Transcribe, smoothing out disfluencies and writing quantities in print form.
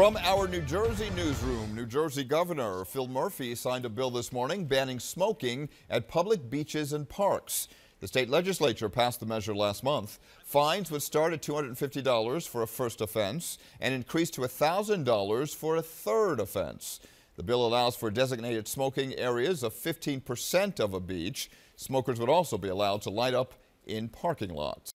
From our New Jersey newsroom, New Jersey Governor Phil Murphy signed a bill this morning banning smoking at public beaches and parks. The state legislature passed the measure last month. Fines would start at $250 for a first offense and increase to $1,000 for a third offense. The bill allows for designated smoking areas of 15% of a beach. Smokers would also be allowed to light up in parking lots.